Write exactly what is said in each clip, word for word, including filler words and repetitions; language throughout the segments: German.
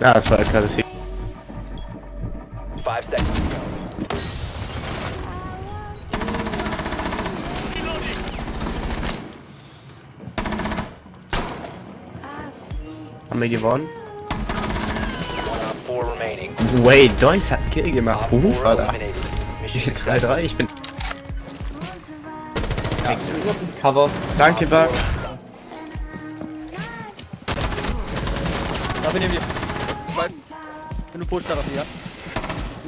Ah, das war klar, das hier. Five seconds. Haben wir gewonnen? Wait, Deuce hat einen Kill gemacht. Ruf, Alter. drei drei, ich bin... Ja. Cover. Danke, Buck. Da bin ich hier. Ich weiß. Wenn du pushst, da ja.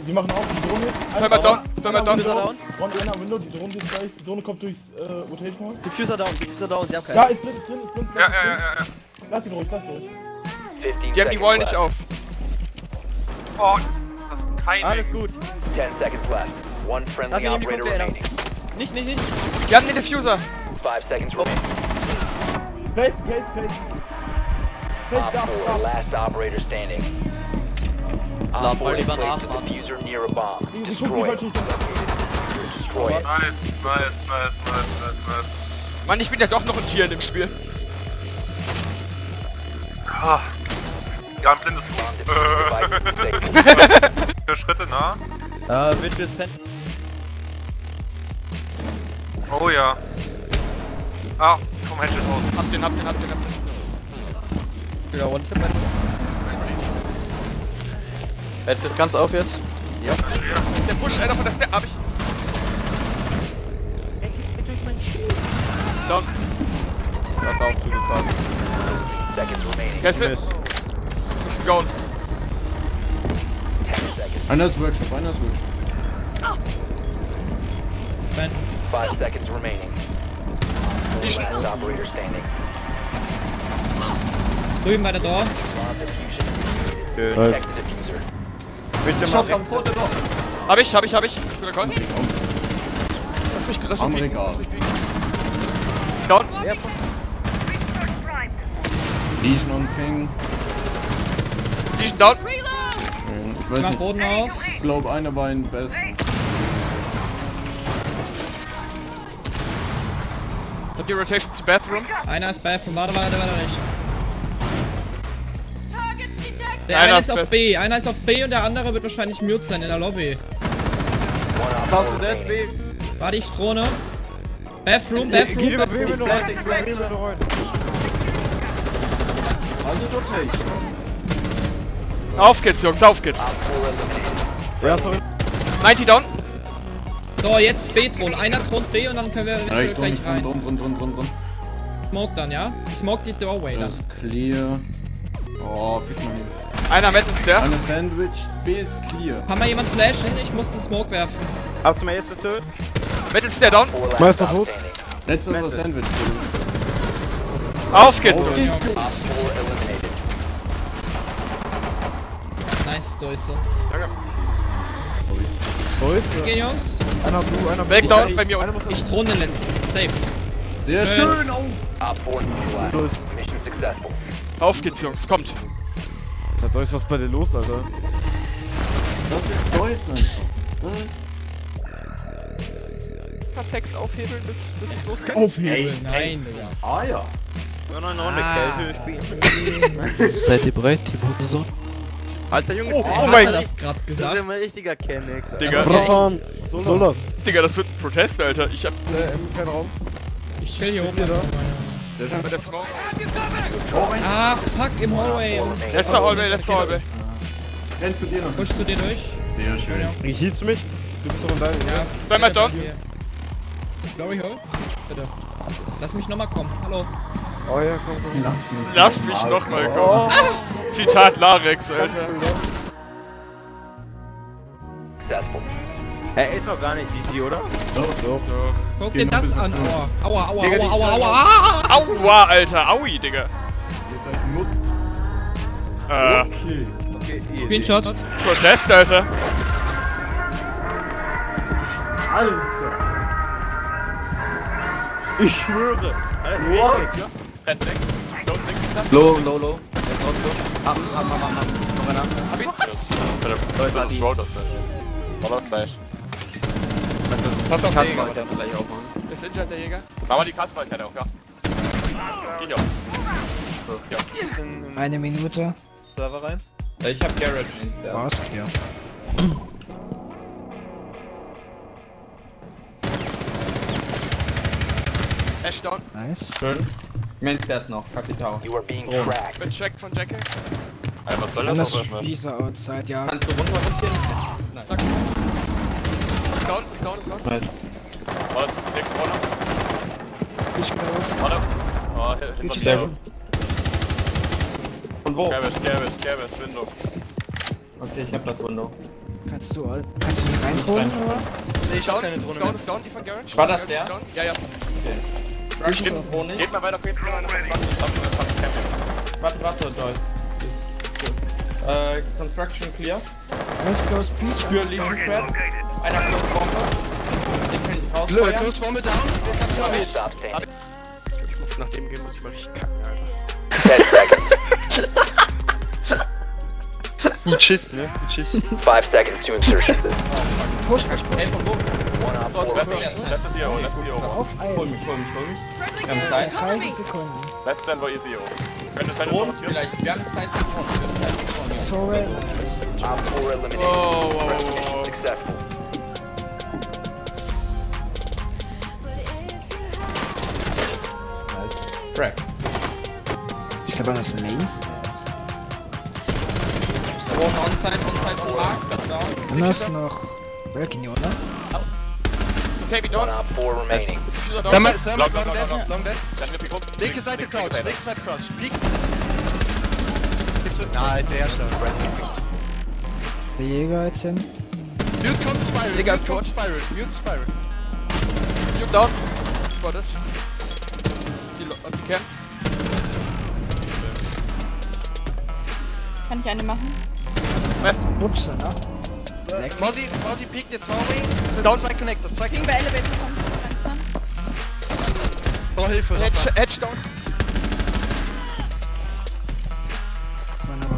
Die machen auch die Drohne. Einmal down, einmal down. Diffuser down. One einer Window, die Drohne, die Drohne kommt durchs äh, Rotation. Diffuser down, Diffuser down, sie haben keinen. Da ist drin, ist drin, ist drin. Ja, ja, ja, ja. Lass ihn ruhig, lass ihn ruhig. Die haben die Wall nicht auf. Oh, das ist kein alles gut. ten seconds left. One friendly operator remaining. Nicht, nicht, nicht. Wir hatten den Diffuser. five seconds remaining. Face, face, face. Op four, last operator standing. Op four placed the diffuser near a bomb. Destroy it. Destroy it. Nice, nice, nice, nice, nice. Mann, ich bin ja doch noch ein Tier in dem Spiel. Ah. Ja, ein blindes Huhn. Vier Schritte nah. Äh, uh, Witches Pen. Oh ja. Ah, komm, Headshot raus. Hab den, hab den, hab den, hab den. Ja, One-Tip. Headshot ganz auf jetzt. Ja. Der Push, einer von der Stack. Hab ich. Er geht mir durch mein Schild. Down. Das ist auch zugefahren. That's it. This is gone. Einer ist Workshop, einer ist Workshop. Ben. five seconds remaining. Last operator standing. Drüben bei der Door. Nice. Shotgun vor der Door. Hab ich, hab ich, hab ich. Guter Call. Lass mich, lass mich fliegen, lass mich fliegen. Ist down. Legion und Ping. Legion down. Hm, ich weiß nicht. Boden auf. Ich glaube, einer war in Best. Habt ihr Rotation zu Bathroom? Einer ist Bathroom. Warte, warte, warte, nicht. Der eine ist auf B. Einer ist auf B und der andere wird wahrscheinlich mute sein in der Lobby. Warst du dead, B? Warte, ich drohne. Bathroom, Bathroom, Bathroom. Auf geht's, Jungs, auf geht's. neunzig down. So, jetzt B drohen. Einer droht B und dann können wir eventuell gleich rein. Rund, rund, rund, rund, rund. Smoke dann, ja? Ich smoke die Doorway dann. Das ist clear. Oh, pick mal hin. Einer wettet ist der. Eine Sandwich. B ist clear. Kann mal jemand flashen? Ich muss den Smoke werfen. Ab zum ersten Töten. Wettet ist der down. Meister tot. Letztes Mal Sandwich. Auf geht's, Jungs. Nice, Deuce. Danke. Deuce. Gehen, Jungs. Einer Blue, einer Blue. Backdown bei mir. Ich drohe den letzten. Safe. Sehr schön. Auf geht's, Jungs. Kommt. Da Deuce, was ist bei dir los, Alter? Das ist Deuce, Alter. Perfekt aufhebeln, bis, bis es losgeht. Aufhebeln? Nein, Digga. Ah, ja. Wir haben noch eine Kälte. Seid ihr bereit, Team Hundesohn? Alter Junge, oh, oh mein Gott, das gerade gesagt. Das ist ja ein richtiger Kennex, Alter. Digga, das so soll das? Digga, das wird ein Protest, Alter. Ich hab äh, im kleinen Raum. Ich chill hier oben. Der ist einfach der Smoke. Ah, fuck, im Hallway. Letzter Hallway, letzter Hallway. Renn zu dir noch. Pushst du dir durch? Sehr schön. Ich hielst du mich? Du bist doch in deinem. Ja. Sei mal down. Glory Hole? Bitte. Lass mich nochmal kommen. Hallo. Oh ja, komm, komm. Lass mich, Lass mich nochmal kommen. Oh. Ah. Zitat Larex, Alter. Hey, ist noch gar nicht G G, oder? Doch, doch, doch. Guck dir das an, oh. Aua, aua, Digga, aua, aua, aua, aua. Aua, Alter, aui, Digga. Ihr seid Mutt. Äh. Okay. Okay, Screenshot. Protest, Alter. Alter. Ich schwöre. Alles weg, ja? Rennt weg. Low, low, low. Jetzt raus, low. Ab, ab, ab, ab, ab. Noch einer. Hab ihn. Das ist ein Rollers, Alter. Rollers gleich. Pass auf den Jäger. Ist injured der Jäger? Mach mal die Karte, weil ich keine auch, ja. Geht ja. Eine Minute. Server rein. Ich hab Garage Insta. Mask, ja. Ash down. Nice. Schön. Main Stairs noch, Kapital. You are being oh. tracked. Bin checked von Jacke. Alter, was soll das noch? Das outside, ja. Kannst du runter rutschen? Nein. Zack. Ist down, ist down, ist down. Nice. Warte, direkt vorne. Ich bin auf. Warte. Oh, hinter dir. Von wo? Garage, Garage, Garage, Window. Okay, ich hab das Window. Kannst du, kannst du nicht reinholen, oder? Nee, ich hab keine Drohne. Down, down, die von Garage. War das der? Ja, ja. Okay. Stimmt, Drohne. Geht mal weiter, geht mal weiter. Warte, warte, da ist. Äh, Construction clear. Let's close Peach. Spür Legion Trap. Einer close Bombe. Den kann ich rausfeuern. Blöd, close Bombe down. Ich muss nach dem gehen, muss ich mal richtig kacken, Alter. Gut Schiss, ne? Gut Schiss. five seconds to insertion. Push, push, push. Hey, von wo? Das war's, lass das hier hoch, lass das hier hoch. Hol mich, hol mich, hol mich. Wir haben Zeit. dreißig Sekunden. Let's stand by easy hoch. Könnt ihr Zeit noch hier? Vielleicht. Wir haben Zeit zu kommen. Sorry. Op four eliminated. Whoa, whoa, whoa. Successful. Nice. Crack. Ich glaube, das ist Main Stairs. Da oben onside, onside, on mark, das down. Und das noch. Welken hier, oder? Okay, wie down. Op four remaining. Long death, long death. Linke Seite crouch, linke Seite crouch. Peek. Nein, der schon. Der Jäger jetzt hin. Dude kommt Spiral. Jäger ist tot. Spiral. Dude Spiral. Dude down. Spotted. Viel auf die Cam. Kann ich eine machen? West. Ups, ne? Mozzie, Mozzie peekt jetzt Hallway. Downside connected. Zwei gegen bei Elevator kommen. Brauch Hilfe. Edge, Edge down.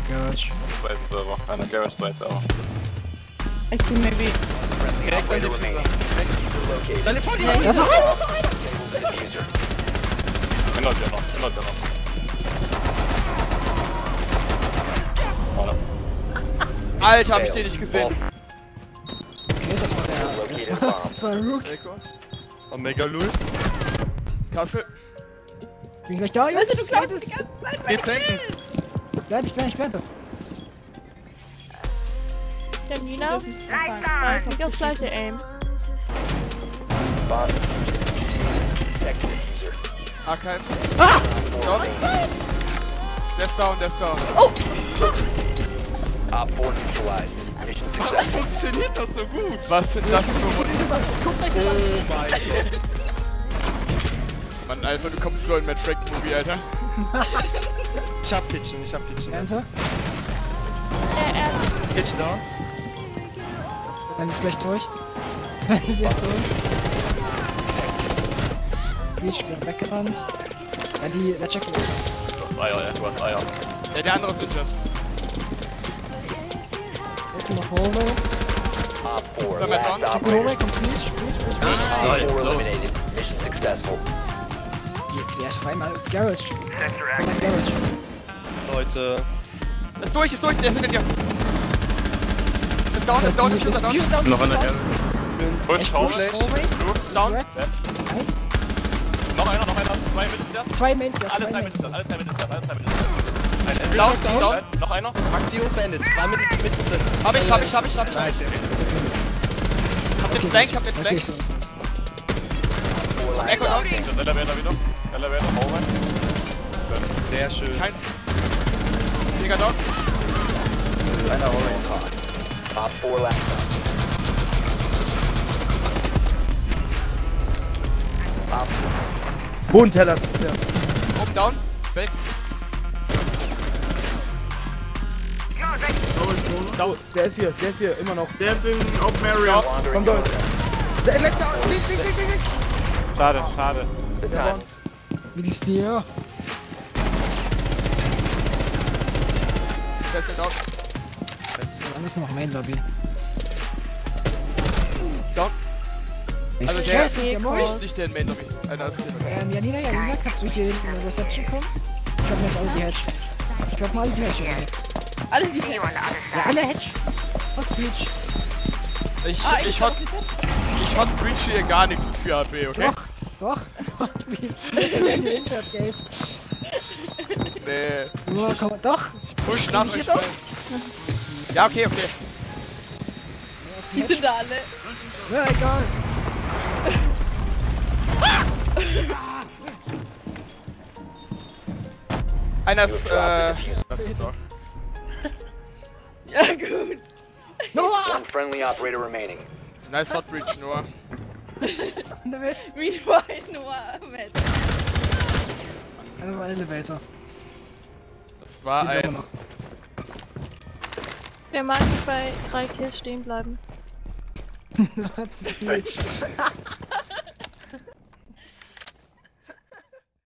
Garage. Zweiten Server. Einer Garage, zweiten Server. Ich bin maybe. Direkt bei dem Server. Da liegt vor dir! Da ist noch einer! Da ist noch einer! Hinter dir noch, hinter dir noch. Alter, hab ich den nicht gesehen! Okay, das war der. Das war, das war ein Rook. Omega Lul. Kassel. Ich bin gleich da, Jungs. Weißt du, du klaust die ganze Zeit bei mir. Bleib, ich bin, ich bin da. Der Nina? Nein, nein! Ich hab das gleiche Aim. Archives. Ah! Down. That's down, that's down. Oh! Warum funktioniert das so gut? Was sind das für Modelle? Oh mein Gott. Mann, Alpha, du kommst so in Mad Frack Movie, Alter. Ich hab Kitchen, ich hab Kitchen. Ernst? Er, er. Kitchen down. Dann ist gleich durch. Dann ist jetzt durch. Kitchen wird weggerannt. Ja, die, der Check. Du hast Eier, ja, du hast Eier. Ja, der andere ist injured. Guck mal, Holo. Ist da mit Don? Guck mal, Holo, kommt Peach, Peach, Peach. Nein, eliminated. Mission successful. Der ist auf einmal Garage. Garage. Leute. Ist durch, ist durch, der ist hinter dir. Ist down, ist down, ist down. Noch einer Garage. Push, Home. Down. Nice. Noch einer, noch einer. Zwei Minster. Zwei Minster. Alle drei Minster, alle drei Minster, alle drei Minster. Down, down. Noch einer. Maxio beendet. Zwei mit drin. Hab ich, hab ich, hab ich, hab ich. Hab den Flank, hab den Flank. Echo down. Elevator wieder. Elevator over. Sehr schön. Kein. Digga down. Einer over. Part four left. Bunteller ist der. Oben down. Base. Down. Der ist hier. Der ist hier. Immer noch. Der ist in Open Area. Komm down. Der letzte. Links, links, links, links. Schade, schade. Wie liegst du hier? Der ist down. Dann ist noch Main Lobby. Ist down. Also der ist nicht der Main Lobby. Einer ist hier. Ähm, Janina, Janina, kannst du hier in Reception kommen? Ich hab jetzt alle die Hedge. Ich hab mal die Hedge rein. Alle die Hedge. Ja, alle Hedge. Was Breach? Ich, ah, ich, ich hot, ich hot Breach hier gar nichts mit vier HP, okay? Doch, doch. Hot Breach. Nee. Boah, komm, doch. Ich push nach euch. Ja, okay, okay. Die sind da alle. Ja, egal. Einer ist, äh... das ist so. Ja, gut. Noah! Friendly operator remaining. Nice hot breach, Noah. Meanwhile, Noah am Elevator. Elevator. Das war ein... Der mag nicht bei drei Kills stehen bleiben.